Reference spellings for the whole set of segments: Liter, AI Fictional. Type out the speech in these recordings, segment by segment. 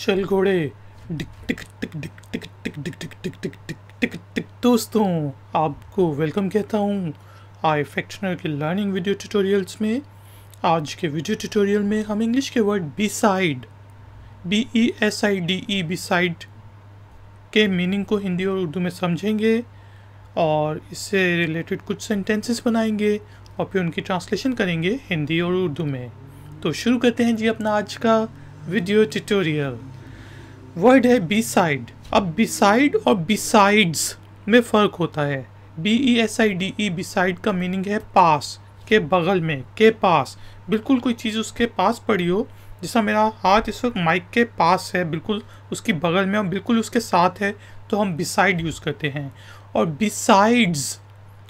चल घोड़े टिक टिक टिक टिक टिक टिक टिक टिक टिक टिक टिक टिक टिक। दोस्तों आपको वेलकम कहता हूँ आई फिक्शनल के लर्निंग वीडियो ट्यूटोरियल्स में। आज के वीडियो ट्यूटोरियल में हम इंग्लिश के वर्ड बिसाइड BESIDE बिसाइड के मीनिंग को हिंदी और उर्दू में समझेंगे और इससे रिलेटेड कुछ सेंटेंसेस बनाएंगे और फिर उनकी ट्रांसलेशन करेंगे हिंदी और उर्दू में। तो शुरू करते हैं जी अपना आज का वीडियो ट्यूटोरियल। वर्ड है बिसाइड। अब बिसाइड और बिसाइड्स में फ़र्क होता है। BESIDE बिसाइड का मीनिंग है पास, के बगल में, के पास। बिल्कुल कोई चीज़ उसके पास पड़ी हो, जैसा मेरा हाथ इस वक्त माइक के पास है, बिल्कुल उसकी बगल में और बिल्कुल उसके साथ है, तो हम बिसाइड यूज़ करते हैं। और बिसाइड्स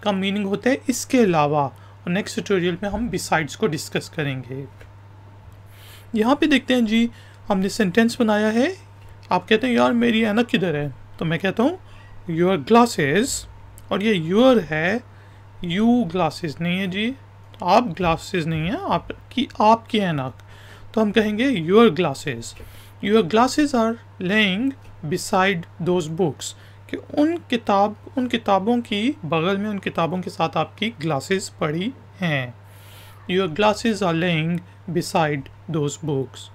का मीनिंग होता है इसके अलावा। और नेक्स्ट ट्यूटोरियल में हम बिसाइड्स को डिस्कस करेंगे। यहाँ पे देखते हैं जी हमने सेंटेंस बनाया है। आप कहते हैं यार मेरी ऐनक किधर है, तो मैं कहता हूँ योर ग्लासेस, और ये योर है, यू ग्लासेस नहीं है जी, आप ग्लासेस नहीं है, आपकी ऐनक। तो हम कहेंगे your glasses, your glasses are laying beside those books, कि उन किताबों की बगल में, उन किताबों के साथ आपकी ग्लासेस पड़ी हैं। Your glasses are laying beside those books.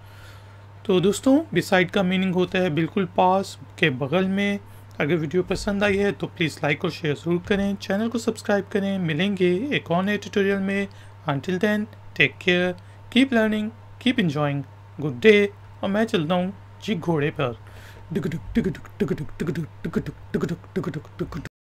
तो दोस्तों बिसाइड का मीनिंग होता है बिल्कुल पास, के बगल में। अगर वीडियो पसंद आई है तो प्लीज़ लाइक और शेयर ज़रूर करें, चैनल को सब्सक्राइब करें। मिलेंगे एक और नए ट्यूटोरियल में। Until then take care, keep learning, keep enjoying, good day. और मैं चलता हूँ जी घोड़े पर।